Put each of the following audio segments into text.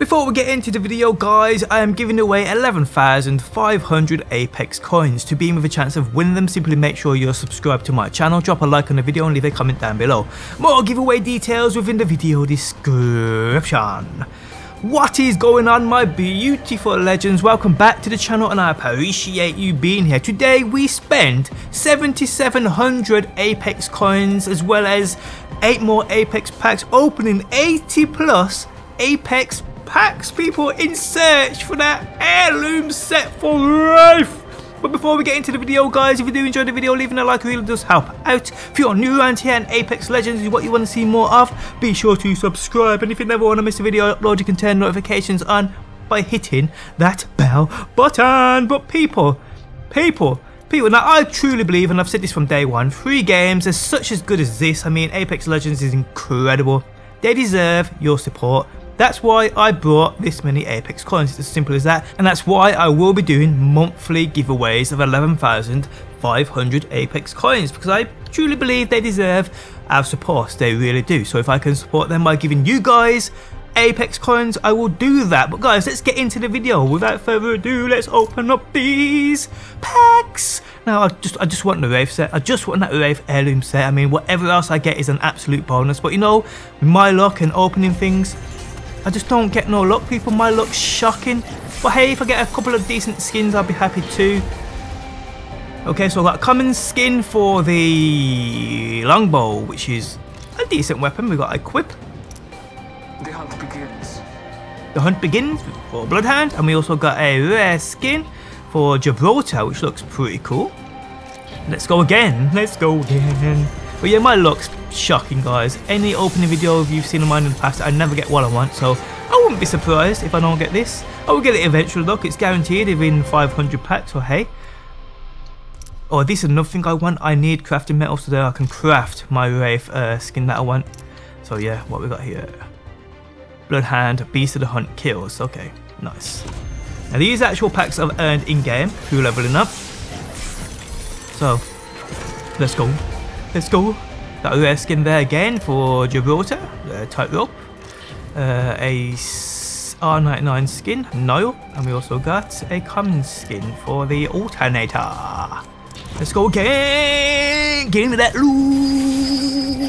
Before we get into the video guys, I am giving away 11,500 Apex Coins. To be in with a chance of winning them, simply make sure you're subscribed to my channel, drop a like on the video and leave a comment down below. More giveaway details within the video description. What is going on my beautiful legends, welcome back to the channel and I appreciate you being here. Today we spent 7,700 Apex Coins as well as 8 more Apex Packs, opening 80 plus Apex Packs, people, in search for that heirloom set for Wraith. But before we get into the video guys, if you do enjoy the video, leaving a like really does help out. If you're new around here and Apex Legends is what you want to see more of, be sure to subscribe, and if you never want to miss a video upload, you can turn notifications on by hitting that bell button. But people, now I truly believe, and I've said this from day one, free games are such as good as this. I mean, Apex Legends is incredible. They deserve your support. That's why I brought this many Apex Coins, it's as simple as that, and that's why I will be doing monthly giveaways of 11,500 Apex Coins, because I truly believe they deserve our support, they really do. So if I can support them by giving you guys Apex Coins, I will do that. But guys, let's get into the video. Without further ado, let's open up these packs. Now I just want the Wraith set. I just want that Wraith heirloom set. I mean, whatever else I get is an absolute bonus, but you know, my luck and opening things, I just don't get no luck, people. My luck's shocking. But hey, if I get a couple of decent skins, I'll be happy too. Okay, so I got a common skin for the Longbow, which is a decent weapon. We got equip. The hunt begins. The hunt begins for Bloodhound. And we also got a rare skin for Gibraltar, which looks pretty cool. Let's go again. Let's go again. But yeah, my luck's shocking, guys. Any opening video you've seen of mine in the past, I never get what I want, so I wouldn't be surprised if I don't get this. I will get it eventually, look, it's guaranteed within 500 packs, or hey. Oh, this is another thing I want. I need crafting metal so that I can craft my Wraith skin that I want. So yeah, what we got here? Bloodhound, Beast of the Hunt kills. Okay, nice. Now these actual packs I've earned in-game through leveling up. So, let's go. Let's go. That rare skin there again for Gibraltar, tightrope, a R99 skin, Noel, and we also got a common skin for the Alternator. Let's go again! Get into that loot!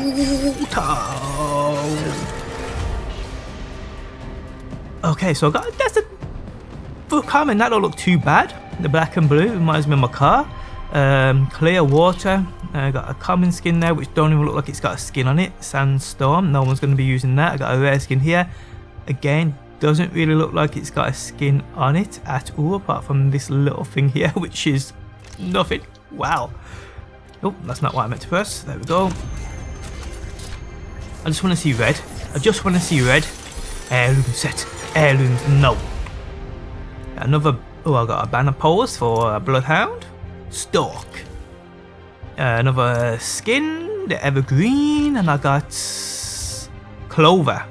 Okay, so I got, that's a full common, that don't look too bad. The black and blue reminds me of my car. Clear water. I got a common skin there which don't even look like it's got a skin on it. Sandstorm, no one's going to be using that. I got a rare skin here, again doesn't really look like it's got a skin on it at all, apart from this little thing here which is nothing. Wow. Oh, that's not what I meant to press. There we go. I just want to see red. I just want to see red. Heirloom set. Heirlooms, no. Another, oh, I got a banner pose for Bloodhound. Stalk. Another skin, the evergreen, and I got clover.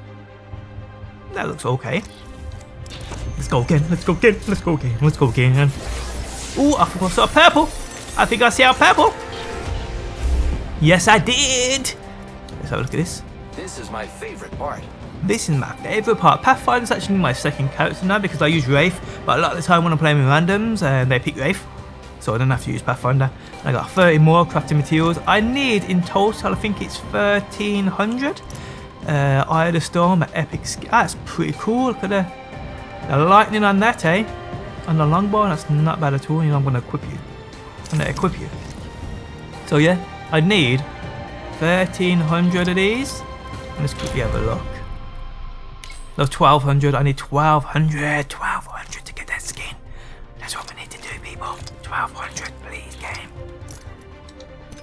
That looks okay. Let's go again, let's go again, let's go again, let's go again. Oh, I forgot I saw purple. I think I see our purple. Yes, I did. Let's have a look at this. This is my favorite part. This is my favourite part. Pathfinder is actually my second character now because I use Wraith, but a lot of the time when I'm playing with randoms, they pick Wraith. So I don't have to use Pathfinder. And I got 30 more crafting materials. I need in total, I think it's 1,300. Eye of the Storm, epic. That's pretty cool. Look at the lightning on that, eh? On the longbow, that's not bad at all. You know, I'm going to equip you. I'm going to equip you. So yeah, I need 1,300 of these. Let's quickly have a look. No, 1,200. I need 1,200. 1,200 to get that skin. That's what we need to do, people. 1,200, please, game.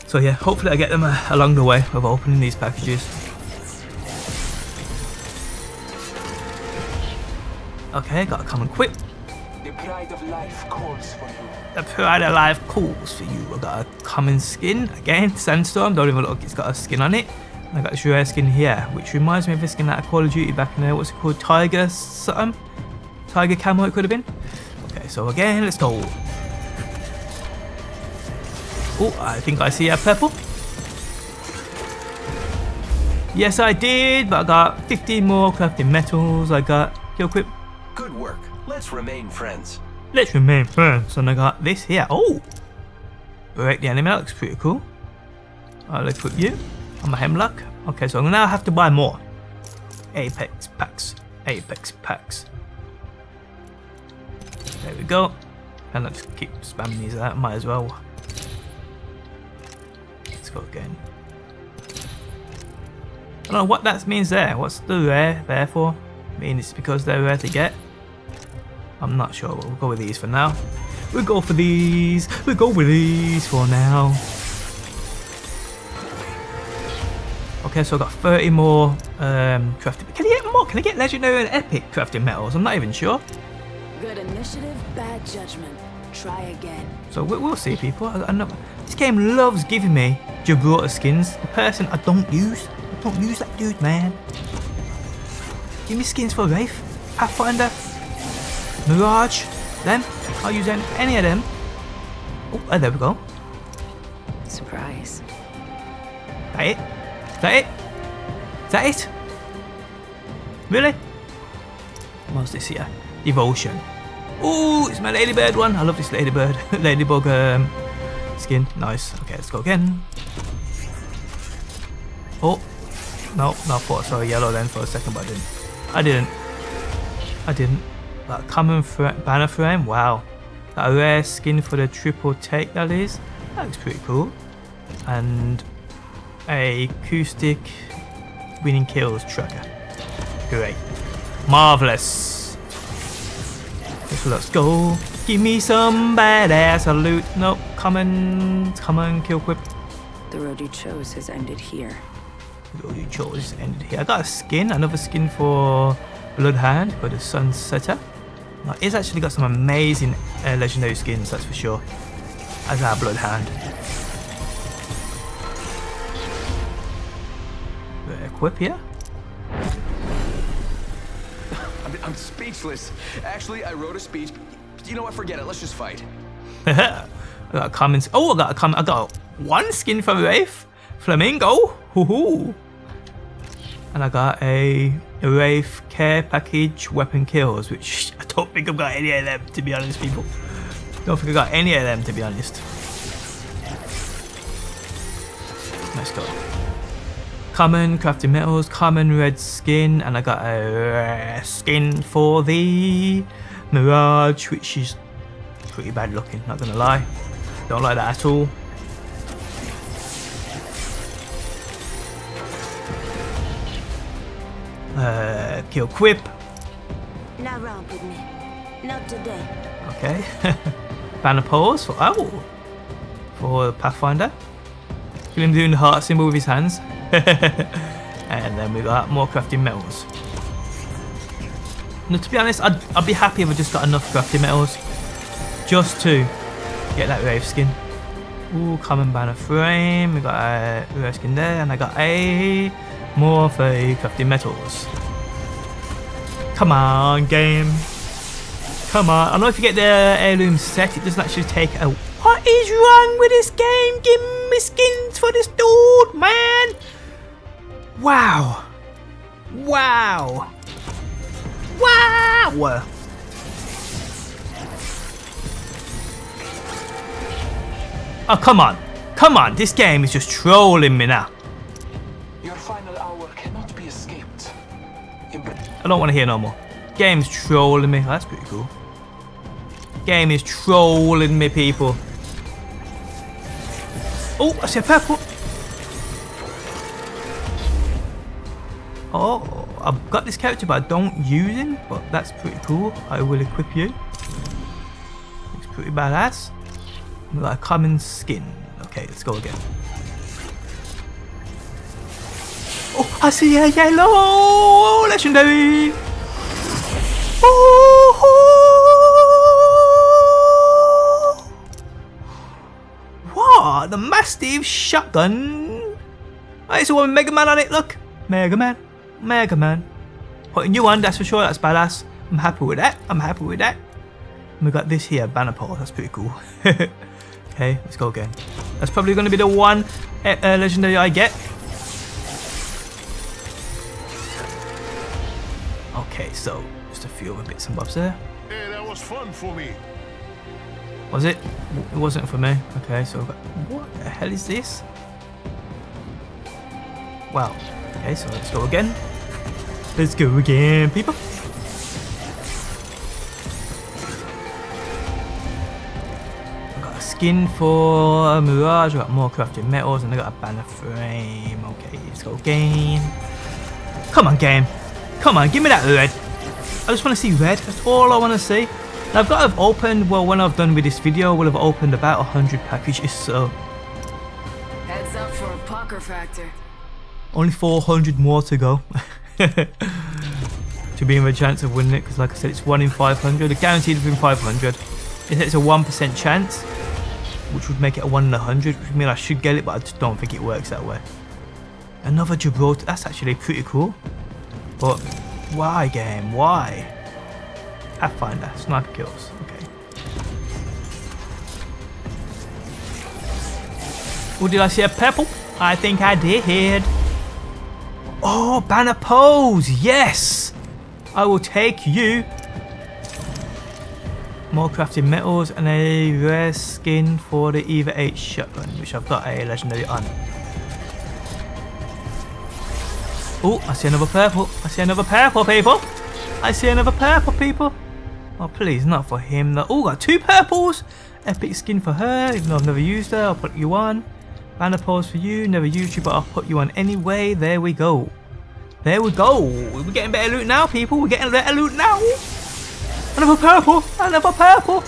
So yeah, hopefully I get them along the way of opening these packages. Okay, got a common quip. The pride of life calls for you. The pride of life calls for you. I got a common skin again, Sandstorm. Don't even look, it's got a skin on it. And I got this rare skin here, which reminds me of this skin out of Call of Duty back in there. What's it called? Tiger something? Tiger camo it could have been. Okay, so again, let's go. Oh, I think I see a purple. Yes, I did, but I got 15 more crafting metals. I got Kill Quip. Good work. Let's remain friends. Let's remain friends. And I got this here. Oh! Direct the enemy. That looks pretty cool. I'll equip you. I'm a Hemlock. Okay, so I'm gonna now have to buy more. Apex Packs. Apex Packs. There we go. And let's keep spamming these out. Might as well. Let's go again. I don't know what that means there. What's the rare there for? I mean, it's because they're rare to get. I'm not sure, but we'll go with these for now. We'll go for these. We'll go with these for now. Okay, so I've got 30 more crafting. Can I get more? Can I get legendary and epic crafting metals? I'm not even sure. Good initiative, bad judgment. Try again. So we'll see, people. This game loves giving me Gibraltar skins. The person I don't use. Don't use that dude, man. Give me skins for Wraith, Pathfinder, Mirage, them. I'll use any of them. Oh, there we go. Surprise. That it? That it? That it? Really? What's this here? Devotion. Oh, it's my ladybird one. I love this ladybird, ladybug skin. Nice. Okay, let's go again. Oh. No, I thought I saw yellow then for a second, but I didn't. That common banner frame, wow. That rare skin for the triple take, that is. That looks pretty cool. And a acoustic winning kills tracker. Great. Marvellous. Let's go. Give me some badass loot. Nope, come on, kill quip. The road you chose has ended here. I got a skin, another skin for Bloodhound, for the Sunsetter. Now, it's actually got some amazing legendary skins, that's for sure. As our Bloodhound. We'll equip here. I'm speechless. Actually, I wrote a speech. You know what? Forget it. Let's just fight. I got a comment. Oh, I got a comment. I got one skin from Wraith. Flamingo, hoo-hoo. And I got a Wraith care package weapon kills, which I don't think I've got any of them, to be honest, people. Let's go. Common crafting metals, common red skin, and I got a rare skin for the Mirage, which is pretty bad looking, not gonna lie. Don't like that at all. Kill Quip. Not wrong with me. Not today. Okay. Banner pose for for Pathfinder. Kill him doing the heart symbol with his hands. And then we got more crafting metals. Now, to be honest, I'd be happy if I just got enough crafting metals just to get that Wraith skin. Ooh, common banner frame. We got a Wraith skin there, and I got a. More of a crafting metals. Come on, game. Come on. I know if you get the heirloom set, it doesn't actually take a. What is wrong with this game? Give me skins for this dude, man. Wow. Wow. Wow. Oh, come on. Come on. This game is just trolling me now. I don't want to hear no more. Game's trolling me. Oh, that's pretty cool. Game is trolling me, people. Oh, I see a purple. Oh, I've got this character, but I don't use him. But that's pretty cool. I will equip you. Looks pretty badass. We've got a common skin. Okay, let's go again. Oh, I see a yellow legendary. Oh, what? The Mastiff shotgun. I saw one with Mega Man on it. Look, Mega Man. Putting you on, that's for sure. That's badass. I'm happy with that. And we got this here, banner pole. That's pretty cool. Okay, let's go again. That's probably going to be the one legendary I get. so just a few other bits and bobs there. Hey, that was fun for me. Was it? It wasn't for me. Okay, so I've got, what the hell is this? Wow. Okay, so let's go again. Let's go again, people. I've got a skin for a Mirage, I've got more crafted metals, and I've got a banner frame. Okay, let's go again. Come on, game. Come on, give me that red. I just want to see red. That's all I want to see. Now, I've got to have opened, well, when I've done with this video, we'll have opened about 100 packages, so... Heads up for a pucker factor. Only 400 more to go. To be in the chance of winning it, because like I said, it's 1 in 500. A guaranteed within 500. It's a 1% chance, which would make it a 1 in 100, which would mean I should get it, but I just don't think it works that way. Another Gibraltar, that's actually pretty cool. But, why game, why? Pathfinder, sniper kills, okay. Oh, did I see a purple? I think I did. Oh, banner pose, yes! I will take you. More crafted metals and a rare skin for the EVA-8 shotgun, which I've got a legendary on. Oh, I see another purple. I see another purple, people. I see another purple, people. Oh, please, not for him though. Oh, got two purples. Epic skin for her, even though I've never used her. I'll put you on. Banner pose for you. Never used you, but I'll put you on anyway. There we go. There we go. We're getting better loot now, people. We're getting better loot now. Another purple. Another purple.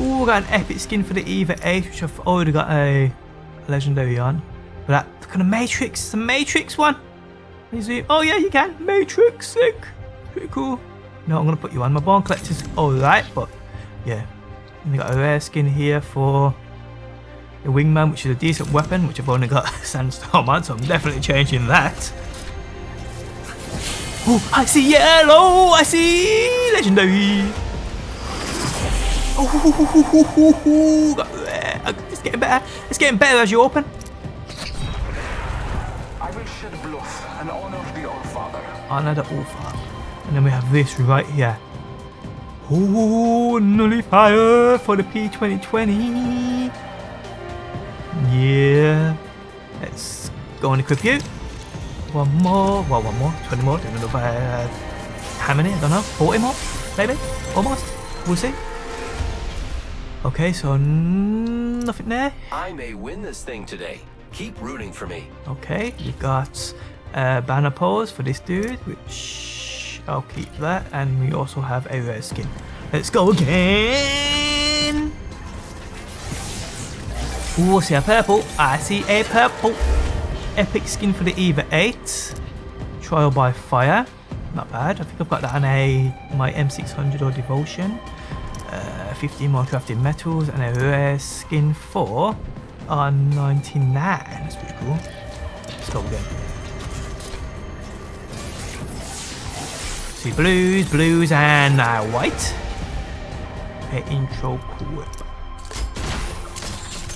Oh, got an epic skin for the EVA-8, which I've already got a legendary on. But that kind of Matrix. It's a Matrix one. Oh, yeah, you can. Matrix. Sick. Pretty cool. No, I'm going to put you on. My bone collector's alright, but yeah. And we got a rare skin here for the Wingman, which is a decent weapon, which I've only got Sandstorm on, so I'm definitely changing that. Oh, I see yellow! I see legendary! Oh, got rare. It's getting better. It's getting better as you open. I will shed bluff and honor the old father. Honor the old father. And then we have this right here. Oh, nullifier for the P2020. Yeah. Let's go and equip you. One more. Well, one more. 20 more. Don't know about how many? I don't know. 40 more? Maybe? Almost? We'll see. Okay, so nothing there. I may win this thing today. Keep rooting for me. Okay, we got banner pose for this dude, which I'll keep that, and we also have a rare skin. Let's go again. Oh, I see a purple. I see a purple. Epic skin for the EVA-8. Trial by fire. Not bad. I think I've got that on my M600 or Devotion. 15 more crafted metals and a rare skin for R99. That's pretty cool. Let's go again. See blues, blues, and white. Okay, intro quip.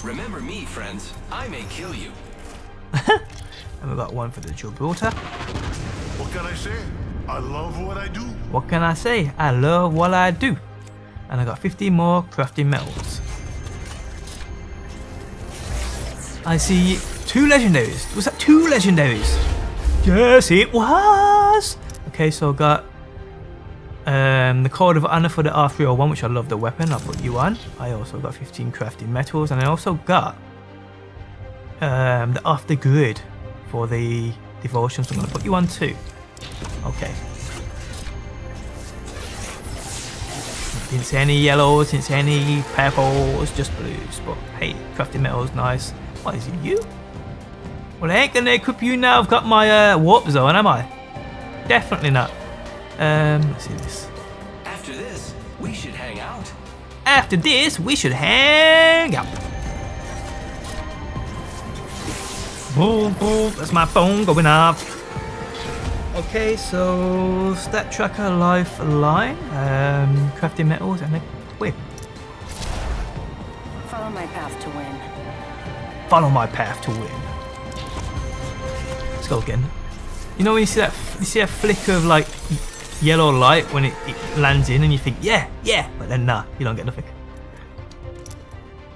Remember me, friends. I may kill you. And we've got one for the Gibraltar. What can I say? I love what I do. What can I say? I love what I do. And I got 15 more crafting metals. I see two legendaries. Was that two legendaries? Yes, it was. Okay, so I got the Code of Honor for the R301, which I love the weapon. I'll put you on. I also got 15 crafted metals, and I also got the Off the Grid for the Devotion, so I'm going to put you on too. Okay. Didn't see any yellows, didn't see any purples, just blues. But hey, crafted metal's nice. What is it, you? Well, I ain't gonna equip you now. I've got my warp zone, am I? Definitely not. Let's see this. After this, we should hang out. After this, we should hang out. Boom, boom. That's my phone going off. Okay, so stat tracker, lifeline, crafting metals, and a whip. Follow my path to win. Follow my path to win. Let's go again. You know when you see that flicker of like yellow light when it lands in, and you think, yeah, yeah, but then nah, you don't get nothing.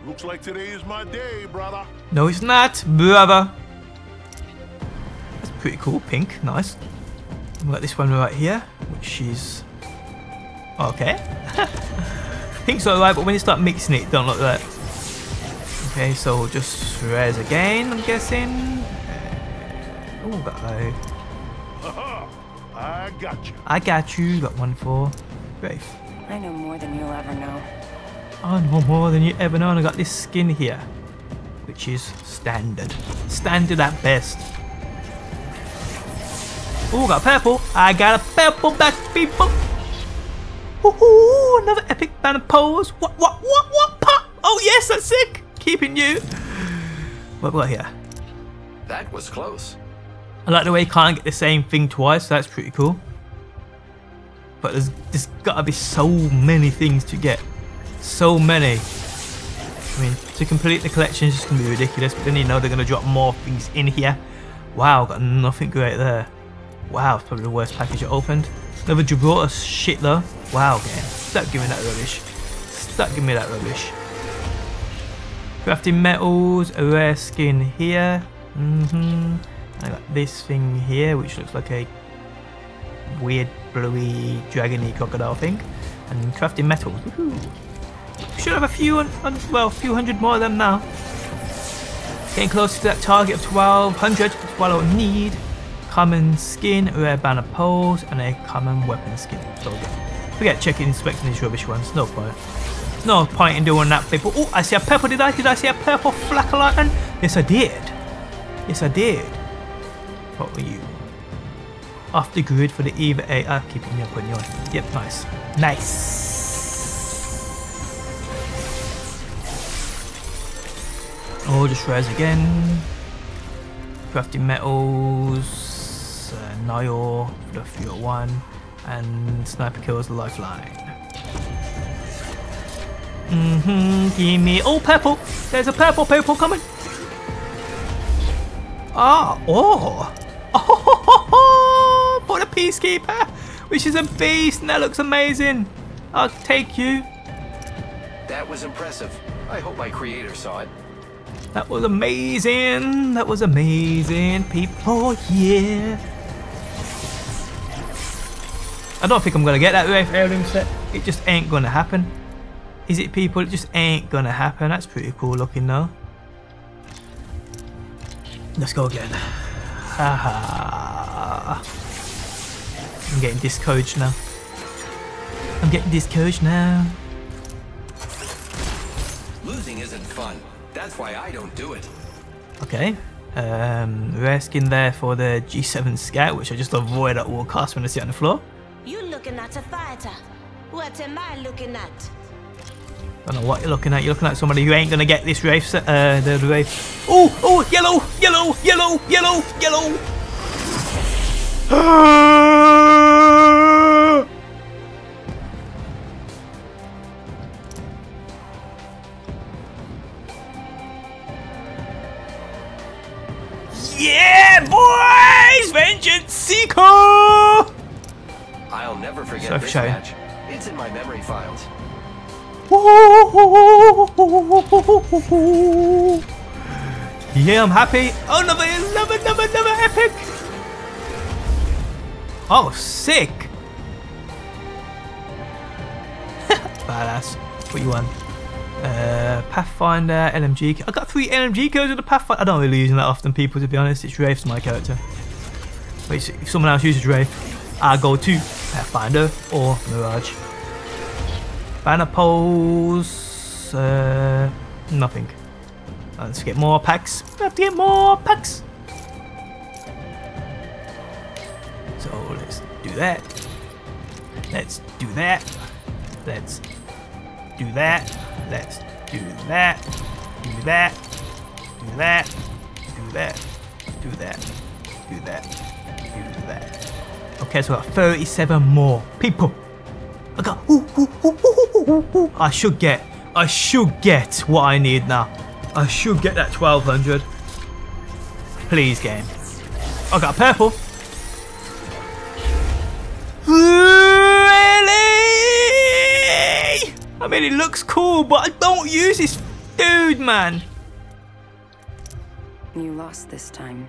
Looks like today is my day, brother. No, it's not, brother. That's pretty cool, pink, nice. We've got this one right here, which is okay. Pink's alright, but when you start mixing it, it don't look like. Okay, so just rares again, I'm guessing. Oh, got that. I got you. Got one for Wraith. I know more than you'll ever know. I know more than you ever know, and I got this skin here, which is standard. Standard at best. Oh, got purple. I got a purple back, people. Woohoo! Another epic banner pose. What? Pop! Oh yes, that's sick. Keeping you. What have we got here? That was close. I like the way you can't get the same thing twice, so that's pretty cool. But there's gotta be so many things to get. So many. I mean, to complete the collection is just gonna be ridiculous, but then you know they're gonna drop more things in here. Wow, got nothing great there. Wow, it's probably the worst package I opened. Another Gibraltar shit though. Wow, again. Stop giving me that rubbish. Stop giving me that rubbish. Crafting metals, a rare skin here. I got this thing here, which looks like a weird bluey dragony crocodile thing, and crafting metals. Woohoo! Should have a few, well, a few hundred more of them now. Getting close to that target of 1,200. It's what I need. Common skin, rare banner poles, and a common weapon skin. So forget checking, inspecting these rubbish ones. No point. No point in doing that, people. Oh, I see a purple. Did I see a purple flack of lightning? Yes, I did. Yes, I did. What were you? Off the grid for the EVA-8. I'm keeping you up on yours. Yep, nice. Nice! Oh, just rares again. Crafting metals. Niall for the R301. And sniper kills the lifeline. Give me. Oh, purple! There's a purple people coming! Ah, oh! For the Peacekeeper, which is a beast, and that looks amazing. I'll take you. That was impressive. I hope my creator saw it. That was amazing. That was amazing, people. Yeah. I don't think I'm gonna get that Wraith heirloom set. It just ain't gonna happen. Is it, people? It just ain't gonna happen. That's pretty cool looking though. Let's go again. Haha. I'm getting discouraged now. Losing isn't fun. That's why I don't do it. Okay. Rare skin there for the G7 Scout, which I just avoid at all costs when I sit on the floor. You looking at a fighter. What am I looking at? I don't know what you're looking at. You're looking at somebody who ain't gonna get this Wraith set, the Wraith. Oh, oh, yellow. Yeah, boys, vengeance seeker. I'll never forget this match. It's in my memory files. Yeah, I'm happy. Oh, another epic. Oh, sick. Badass. What you want? Pathfinder, LMG. I got 3 LMG codes with the Pathfinder. I don't really use that often, people, to be honest. It's Wraith's my character. But if someone else uses Wraith, I go to Pathfinder or Mirage. Banner poles, nothing. Let's get more packs. I have to get more packs. So let's do that. Let's do that. Let's do that. Let's do that. Do that. Do that. Do that. Do that. Do that. Do that. Okay, so I've got 37 more people. I got. I should get what I need now. I should get that 1,200. Please, game. I got purple. I mean, it looks cool, but I don't use this dude, man. You lost this time.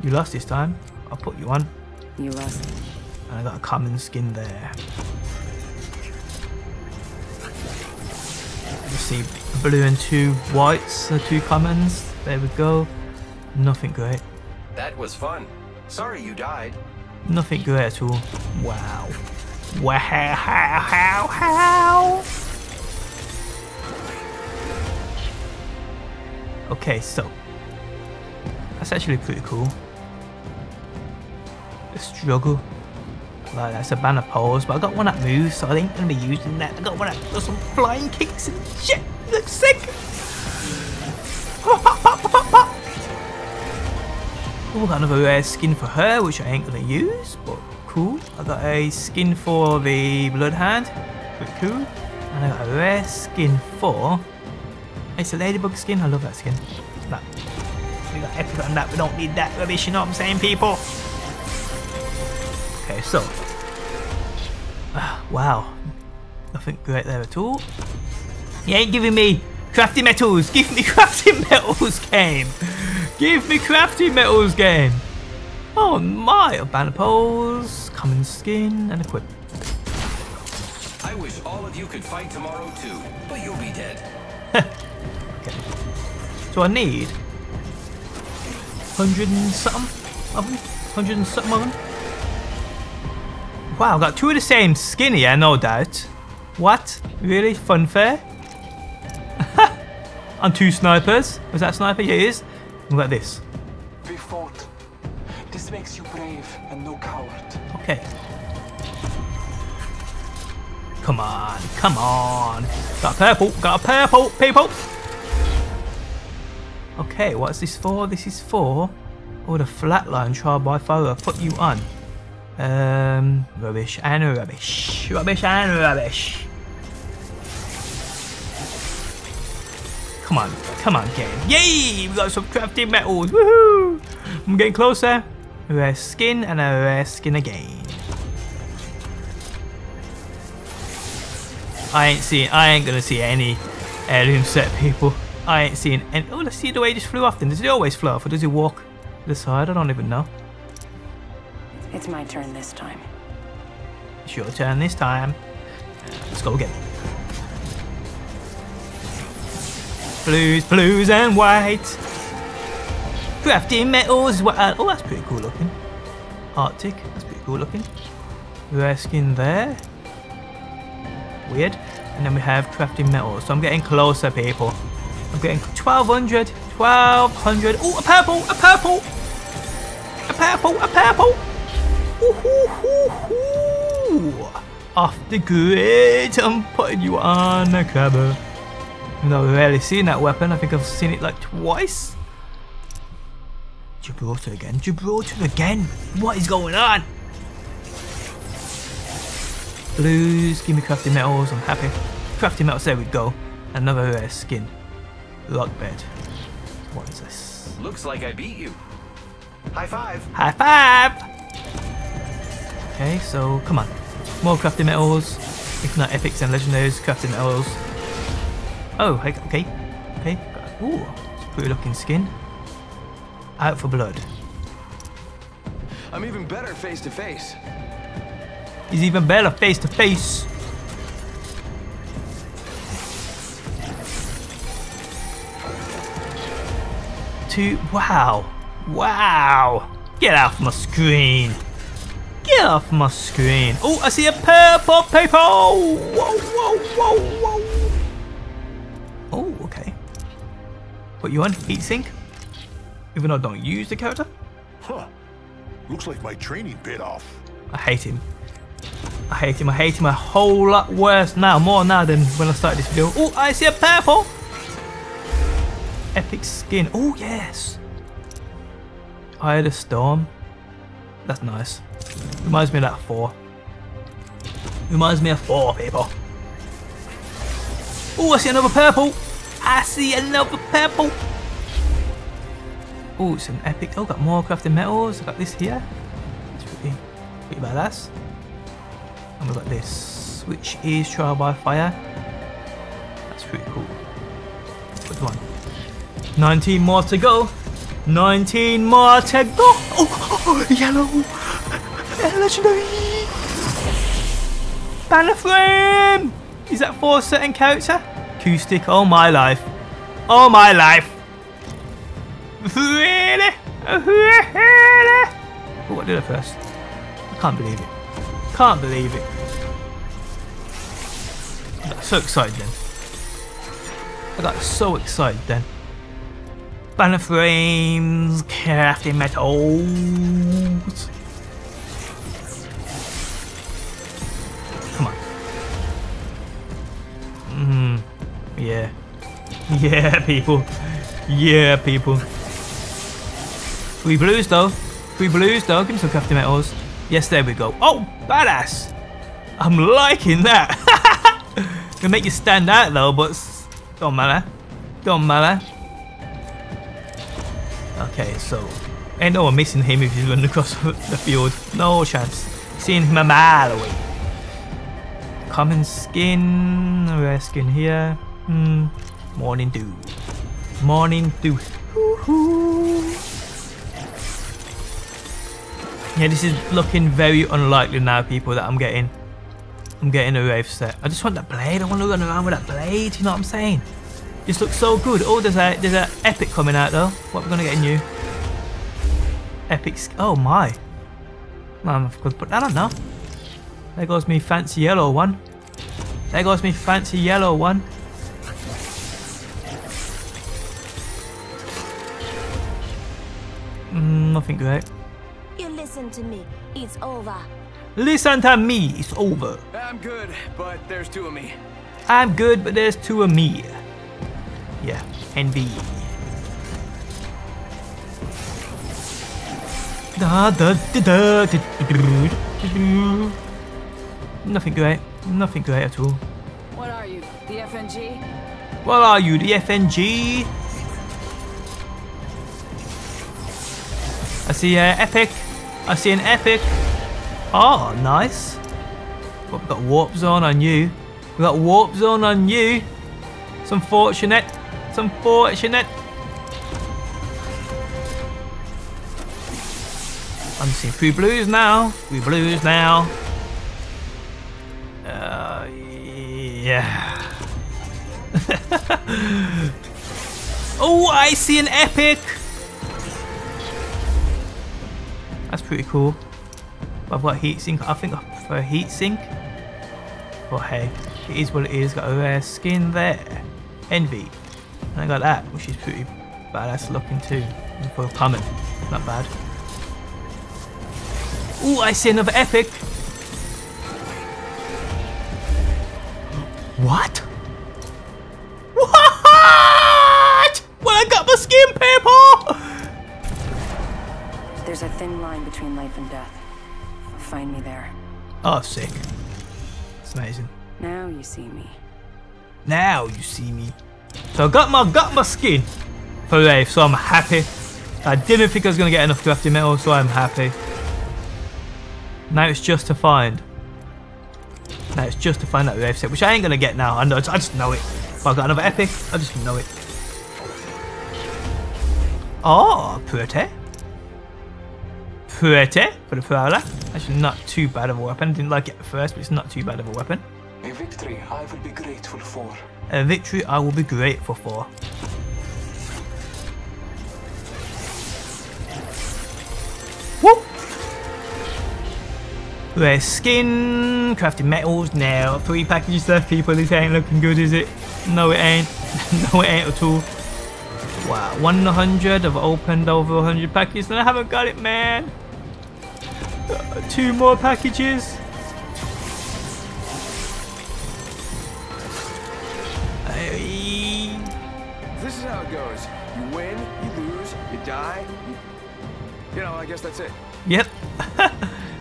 You lost this time? I'll put you on. You lost. And I got a common skin there. You see blue and two whites, so two commons. There we go. Nothing great. That was fun. Sorry you died. Nothing great at all. Wow. Wow, how. Okay, so that's actually pretty cool. A struggle. Like, that's a banner pose, but I got one that moves, so I ain't gonna be using that. I got one that does some flying kicks and shit. Looks sick. Oh, got another rare skin for her, which I ain't gonna use, but cool. I got a skin for the Bloodhound, pretty cool. And I got a rare skin for. It's a ladybug skin. I love that skin. That. We got epic on that. We don't need that rubbish. You know what I'm saying, people? Okay, so wow, nothing great there at all. You ain't giving me crafty metals. Give me crafty metals, game. Give me crafty metals, game. Oh my, banner poles, common skin, and equip. I wish all of you could fight tomorrow too, but you'll be dead. Okay. So I need 100 and something of them. Wow, got two of the same skin here, no doubt. What? Really? Funfair? And two snipers. Was that a sniper? Yeah, it is. Look at this. We fought. This makes you brave and no coward. Okay. Come on, come on. Got a purple, people. Okay, what's this for? This is for. Oh, the Flatline trial by fire. I'll put you on. Rubbish and rubbish. Rubbish and rubbish. Come on. Come on, game. Yay! We got some crafty metals. Woohoo! I'm getting closer. A rare skin and a rare skin again. I ain't gonna see any heirloom set, people. I ain't seen any. Oh, let's see the way he just flew off then. Does he always fly off or does he walk to the side? I don't even know. It's my turn this time. It's your turn this time. Let's go again. Blues, blues and white. Crafty metals. Oh, that's pretty cool looking. Arctic. That's pretty cool looking. Rare skin there. Weird. And then we have crafty metals. So I'm getting closer, people. I'm getting 1200. 1200. Oh, a purple. A purple. A purple. A purple. Off the grid, I'm putting you on a cover. I've not rarely seen that weapon, I think I've seen it like twice. Gibraltar again, Gibraltar again, what is going on? Blues, give me crafty metals, I'm happy. Crafty metals, there we go. Another rare skin. Lock bed. What is this? Looks like I beat you. High five! High five! Okay, so come on. More crafty metals. If not epics and legendaries, crafty metals. Oh, okay. Okay. Ooh, it's a pretty looking skin. Out for blood. I'm even better face to face. He's even better face to face. Two. Wow. Wow. Get off my screen. Get off my screen. Oh, I see a purple paper. Whoa, whoa, whoa, whoa. Oh, okay. Put you on heatsink. Even though I don't use the character. Huh. Looks like my training bit off. I hate him. I hate him. I hate him a whole lot worse now. More now than when I started this video. Oh, I see a purple. Epic skin. Oh, yes. Eye of the Storm. That's nice. Reminds me of that 4. Reminds me of 4, people. Oh, I see another purple. I see another purple. Oh, it's an epic. Oh, got more crafted metals. I got this here. It's pretty badass. And we got this. Packs, which is Trial by Fire. That's pretty cool. What do I want? 19 more to go. 19 more to go. Oh, yellow. Legendary. Banner frame. Is that for a certain character? Acoustic. Oh my life. Oh my life. Really? Really? Oh, what did I first? I can't believe it. Can't believe it. I got so excited then. I got so excited then. Banner frames, crafting metals. Come on. Yeah. Yeah, people. Yeah, people. 3 blues though. 3 blues though. Give me some crafting metals. Yes, there we go. Oh, badass! I'm liking that. Gonna make you stand out though, but don't matter. Don't matter. Okay, so ain't no one missing him if he's running across the field. No chance. Seeing him a mile away. Common skin, rare skin here. Morning dew. Morning dew. Yeah, this is looking very unlikely now, people, that I'm getting a Wraith set. I just want that blade. I want to run around with that blade. You know what I'm saying? This looks so good. Oh, there's a epic coming out though. What we're gonna get new? Epics. Oh my. Man, of course. But I don't know. There goes me fancy yellow one. There goes me fancy yellow one. Nothing great. Listen to me, it's over. Listen to me, it's over. I'm good, but there's 2 of me. I'm good, but there's 2 of me. Yeah, envy. Nothing great. Nothing great at all. What are you, the FNG? What are you, the FNG? I see an epic. I see an epic. Oh, nice. Well, we've got warp zone on you. We've got warp zone on you. It's unfortunate. It's unfortunate. I'm seeing 3 blues now. 3 blues now. Yeah. Oh, I see an epic. That's pretty cool. I've got heatsink. I think I prefer a heatsink. But hey, it is what it is. Got a rare skin there. Envy. And I got that, which is pretty badass looking too. For a common. Not bad. Ooh, I see another epic. What? What? Well, I got my skin, people! There's a thin line between life and death. Find me there. Oh, sick. It's amazing. Now you see me. Now you see me. So I got my skin for Wraith, so I'm happy. I didn't think I was going to get enough crafting metal, so I'm happy. Now it's just to find. Now it's just to find that Wraith set, which I ain't going to get now. I know. I just know it. If I got another epic, I just know it. Oh, pretty. Pretty for the Prowler. Actually, not too bad of a weapon. Didn't like it at first, but it's not too bad of a weapon. A victory I will be grateful for. A victory I will be grateful for. Whoop! Rare skin, crafted metals. Now, 3 packages left, people. This ain't looking good, is it? No, it ain't. No, it ain't at all. Wow, 100. I've opened over 100 packages and I haven't got it, man. 2 more packages. Hey. This is how it goes. You win, you lose, you die. You know, I guess that's it. Yep.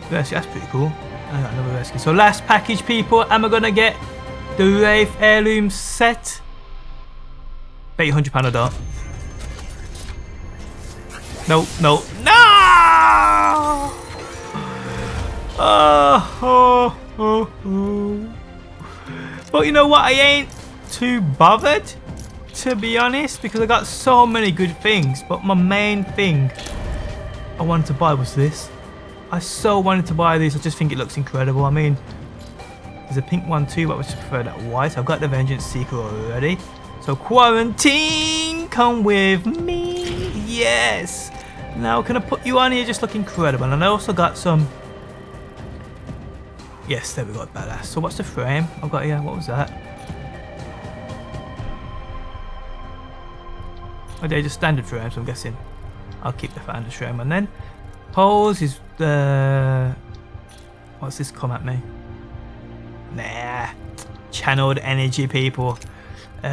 That's pretty cool. I got another rescue. So last package, people. Am I gonna get the Wraith heirloom set? Bet you £100 I don't. No, no, no! Oh, oh, oh, oh. But you know what, I ain't too bothered, to be honest, because I got so many good things. But my main thing I wanted to buy was this. I so wanted to buy this. I just think it looks incredible. I mean, there's a pink one too, but I would prefer that white. I've got the Vengeance Seeker already. So quarantine, come with me. Yes. Now, can I put you on here? Just look incredible. And I also got some... Yes, there we go, badass. So what's the frame I've got here? What was that? Oh, they're just standard frames, I'm guessing. I'll keep the standard frame. And then pose is the... What's this come at me? Nah. Channeled energy, people. What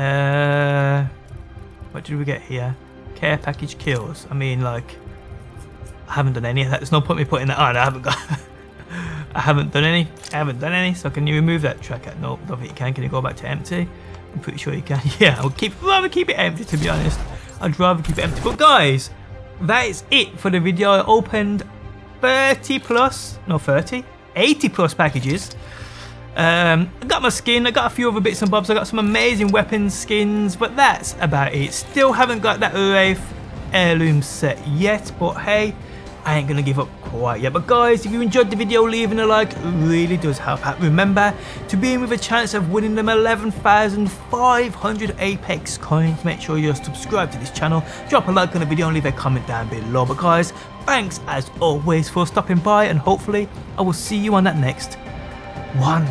did we get here? Care package kills. I mean, like, I haven't done any of that. There's no point me putting that on. I haven't got... I haven't done any. So can you remove that track? No, don't think you can. Can you go back to empty? I'm pretty sure you can. Yeah, I'd rather keep it empty, to be honest. I'd rather keep it empty. But guys, that is it for the video. I opened 80 plus packages. I got my skin, I got a few other bits and bobs, I got some amazing weapon skins, but that's about it. Still haven't got that Wraith heirloom set yet, but hey, I ain't gonna give up quite yet. But guys, if you enjoyed the video, leaving a like really does help out. Remember to be in with a chance of winning them 11,500 Apex coins. Make sure you're subscribed to this channel, drop a like on the video and leave a comment down below. But guys, thanks as always for stopping by, and hopefully I will see you on that next one.